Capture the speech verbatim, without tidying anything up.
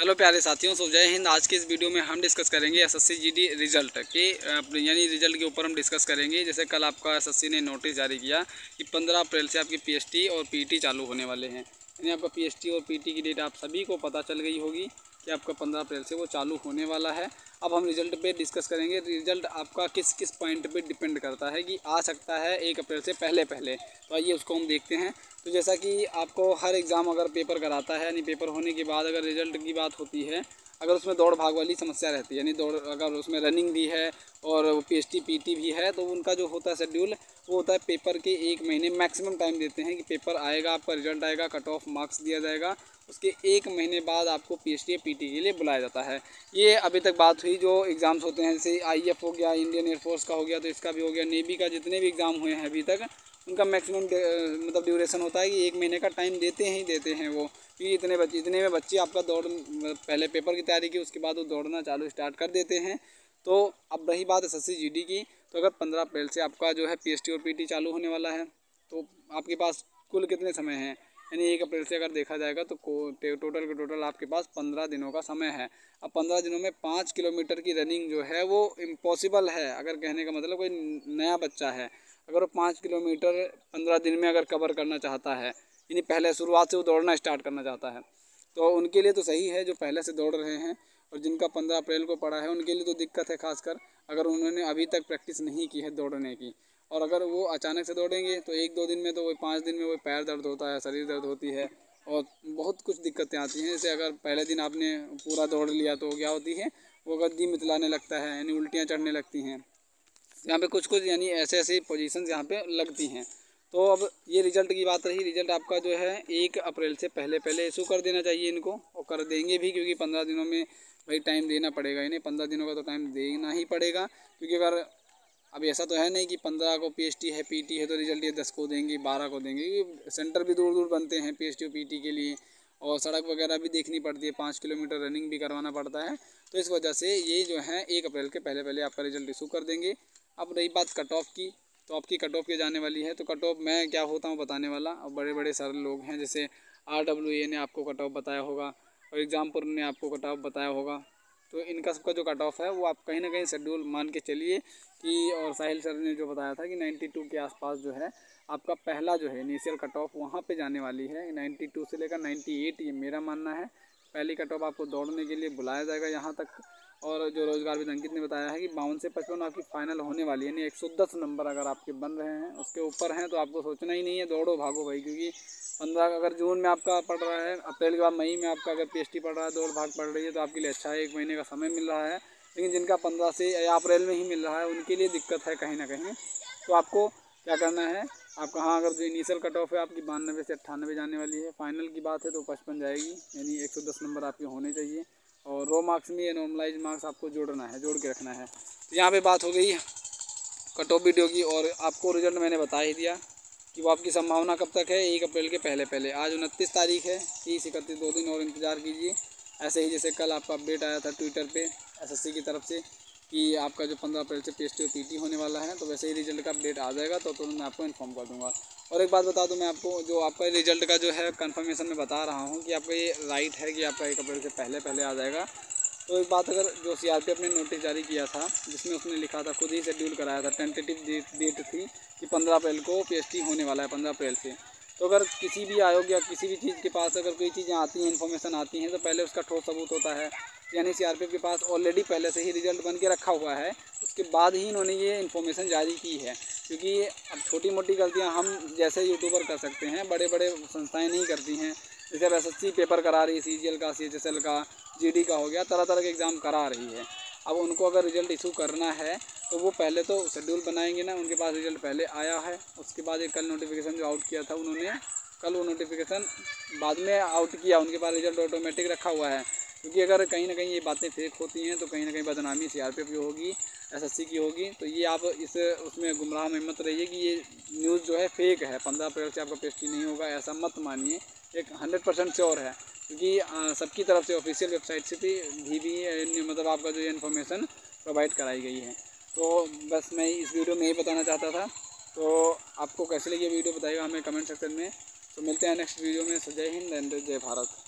Hello प्यारे साथियों, सो जय हिंद। आज के इस वीडियो में हम डिस्कस करेंगे एसएससी जीडी रिजल्ट के, यानी रिजल्ट के ऊपर हम डिस्कस करेंगे। जैसे कल आपका एसएससी ने नोटिस जारी किया कि पंद्रह अप्रैल से आपकी पीएसटी और पीटी चालू होने वाले हैं। यानी आपका पीएसटी और पीटी की डेट आप सभी को पता चल गई होगी कि आपका पंद्रह अप्रैल से वो चालू होने वाला है। अब हम रिजल्ट पे डिस्कस करेंगे। रिजल्ट आपका किस किस पॉइंट पे डिपेंड करता है कि आ सकता है एक अप्रैल से पहले पहले, तो आइए उसको हम देखते हैं। तो जैसा कि आपको हर एग्ज़ाम अगर पेपर कराता है, यानी पेपर होने के बाद अगर रिजल्ट की बात होती है, अगर उसमें दौड़ भाग वाली समस्या रहती है, यानी दौड़ अगर उसमें रनिंग भी है और पीएसटी पीटी भी है, तो उनका जो होता है शेड्यूल वो होता है पेपर के एक महीने मैक्सिमम टाइम देते हैं कि पेपर आएगा, आपका रिजल्ट आएगा, कट ऑफ मार्क्स दिया जाएगा, उसके एक महीने बाद आपको पीएसटी या पीटी के लिए बुलाया जाता है। ये अभी तक बात हुई जो एग्ज़ाम्स होते हैं, जैसे आईएएफ हो गया, इंडियन एयरफोर्स का हो गया, तो इसका भी हो गया, नेवी का जितने भी एग्ज़ाम हुए हैं अभी तक, उनका मैक्सिमम मतलब ड्यूरेशन होता है कि एक महीने का टाइम देते ही देते हैं वो, क्योंकि इतने बच्चे इतने में बच्चे आपका दौड़ पहले पेपर की तैयारी की, उसके बाद वो दौड़ना चालू स्टार्ट कर देते हैं। तो अब रही बात एसएससी जीडी की, तो अगर पंद्रह अप्रैल से आपका जो है पीएसटी और पीटी चालू होने वाला है, तो आपके पास कुल कितने समय हैं, यानी एक अप्रैल से अगर देखा जाएगा तो टोटल के टोटल आपके पास पंद्रह दिनों का समय है। अब पंद्रह दिनों में पाँच किलोमीटर की रनिंग जो है वो इम्पॉसिबल है। अगर कहने का मतलब कोई नया बच्चा है, अगर वो पाँच किलोमीटर पंद्रह दिन में अगर कवर करना चाहता है, यानी पहले शुरुआत से वो दौड़ना स्टार्ट करना चाहता है, तो उनके लिए तो सही है जो पहले से दौड़ रहे हैं, और जिनका पंद्रह अप्रैल को पड़ा है उनके लिए तो दिक्कत है, खासकर अगर उन्होंने अभी तक प्रैक्टिस नहीं की है दौड़ने की। और अगर वो अचानक से दौड़ेंगे तो एक दो दिन में, तो वो पाँच दिन में वो पैर दर्द होता है, शरीर दर्द होती है और बहुत कुछ दिक्कतें आती हैं। जैसे अगर पहले दिन आपने पूरा दौड़ लिया तो क्या होती है, वो अगर जी मितलाने लगता है, यानी उल्टियाँ चढ़ने लगती हैं, यहाँ पे कुछ कुछ यानी ऐसे ऐसे पोजीशंस यहाँ पे लगती हैं। तो अब ये रिजल्ट की बात रही। रिजल्ट आपका जो है एक अप्रैल से पहले पहले इशू कर देना चाहिए इनको, और कर देंगे भी, क्योंकि पंद्रह दिनों में भाई टाइम देना पड़ेगा, यानी पंद्रह दिनों का तो टाइम देना ही पड़ेगा। क्योंकि अगर अब ऐसा तो है नहीं कि पंद्रह को पीएसटी है पीटी है तो रिजल्ट ये दस को देंगे, बारह को देंगे, क्योंकि सेंटर भी दूर दूर बनते हैं पीएसटी और पीटी के लिए, और सड़क वगैरह भी देखनी पड़ती है, पाँच किलोमीटर रनिंग भी करवाना पड़ता है। तो इस वजह से ये जो है एक अप्रैल के पहले पहले आपका रिजल्ट इशू कर देंगे। अब रही बात कट ऑफ की, तो आपकी कट ऑफ की जाने वाली है। तो कट ऑफ मैं क्या होता हूँ बताने वाला, और बड़े बड़े सारे लोग हैं, जैसे आरडब्ल्यूए ने आपको कट ऑफ बताया होगा और एग्जामपुर ने आपको कट ऑफ बताया होगा, तो इनका सबका जो कट ऑफ है वो आप कहीं ना कहीं शेड्यूल मान के चलिए कि, और साहिल सर ने जो बताया था कि बानवे के आसपास जो है आपका पहला जो है इनिशियल कट ऑफ वहाँ पर जाने वाली है, बानवे से लेकर अट्ठानवे, ये मेरा मानना है पहली कट ऑफ आपको दौड़ने के लिए बुलाया जाएगा यहाँ तक। और जो रोजगार विद अंकित ने बताया है कि बावन से पचपन आपकी फाइनल होने वाली है, यानी एक सौ दस नंबर अगर आपके बन रहे हैं, उसके ऊपर हैं तो आपको सोचना ही नहीं है, दौड़ो भागो भाई। क्योंकि पंद्रह अगर जून में आपका पड़ रहा है, अप्रैल के बाद मई में आपका अगर पीएसटी पड़ रहा है, दौड़ भाग पड़ रही है, तो आपके लिए अच्छा है, एक महीने का समय मिल रहा है। लेकिन जिनका पंद्रह से या अप्रैल में ही मिल रहा है उनके लिए दिक्कत है कहीं ना कहीं। तो आपको क्या करना है, आपका हाँ अगर जो इनिशियल कट ऑफ है आपकी बानवे से अट्ठानवे जाने वाली है, फाइनल की बात है तो पचपन जाएगी, यानी एक सौ दस नंबर आपके होने चाहिए, और रो मार्क्स में या नॉर्मलाइज मार्क्स आपको जोड़ना है, जोड़ के रखना है। तो यहाँ पे बात हो गई कट ऑफ वीडियो की, और आपको रिजल्ट मैंने बता ही दिया कि वो आपकी संभावना कब तक है, एक अप्रैल के पहले पहले। आज उनतीस तारीख है, तीस इकतीस दो दिन और इंतज़ार कीजिए। ऐसे ही जैसे कल आपका अपडेट आया था ट्विटर पे एसएससी की तरफ से कि आपका जो पंद्रह अप्रैल से पीएसटी और पीटी होने वाला है, तो वैसे ही रिजल्ट का अपडेट आ जाएगा तो तुरंत मैं आपको इन्फॉर्म कर दूँगा। और एक बात बता दूं मैं आपको, जो आपका रिजल्ट का जो है कंफर्मेशन में बता रहा हूं कि आपका ये राइट है कि आपका एक अप्रैल से पहले पहले आ जाएगा। तो एक बात, अगर जो सीआरपीएफ ने नोटिस जारी किया था जिसमें उसने लिखा था, खुद ही शेड्यूल कराया था, टेंटेटिव डेट थी कि पंद्रह अप्रैल को पीएसटी होने वाला है पंद्रह अप्रैल से। तो अगर किसी भी आयोग या किसी भी चीज़ के पास अगर कोई चीज़ें आती हैं, इन्फॉर्मेशन आती हैं, तो पहले उसका ठोस सबूत होता है, यानी सीआरपीएफ के पास ऑलरेडी पहले से ही रिजल्ट बन के रखा हुआ है, उसके बाद ही इन्होंने ये इन्फॉर्मेशन जारी की है। क्योंकि अब छोटी मोटी गलतियां हम जैसे यूट्यूबर कर सकते हैं, बड़े बड़े संस्थाएं नहीं करती हैं। जैसे अब एसएससी पेपर करा रही है, सीजीएल का, सीएचएसएल का, जीडी का हो गया, तरह तरह के एग्ज़ाम करा रही है। अब उनको अगर रिजल्ट इशू करना है तो वो पहले तो शेड्यूल बनाएंगे ना, उनके पास रिजल्ट पहले आया है। उसके बाद एक कल नोटिफिकेशन जो आउट किया था उन्होंने, कल वो नोटिफिकेशन बाद में आउट किया, उनके पास रिजल्ट ऑटोमेटिक रखा हुआ है। क्योंकि अगर कहीं ना कहीं ये बातें फेक होती हैं तो कहीं ना कहीं बदनामी सीआरपीएफ की होगी, एसएससी की होगी। तो ये आप इस उसमें गुमराह में मत रहिए कि ये न्यूज़ जो है फेक है, पंद्रह अप्रैल से आपका पीएसटी नहीं होगा, ऐसा मत मानिए, एक हंड्रेड परसेंट श्योर है। क्योंकि सबकी तरफ से ऑफिशियल वेबसाइट से भी भी, भी मतलब आपका जो ये इन्फॉर्मेशन प्रोवाइड कराई गई है। तो बस मैं इस वीडियो में यही बताना चाहता था। तो आपको कैसे लगी वीडियो बताइएगा हमें कमेंट सेक्शन में। तो मिलते हैं नेक्स्ट वीडियो में। जय हिंद एंड जय भारत।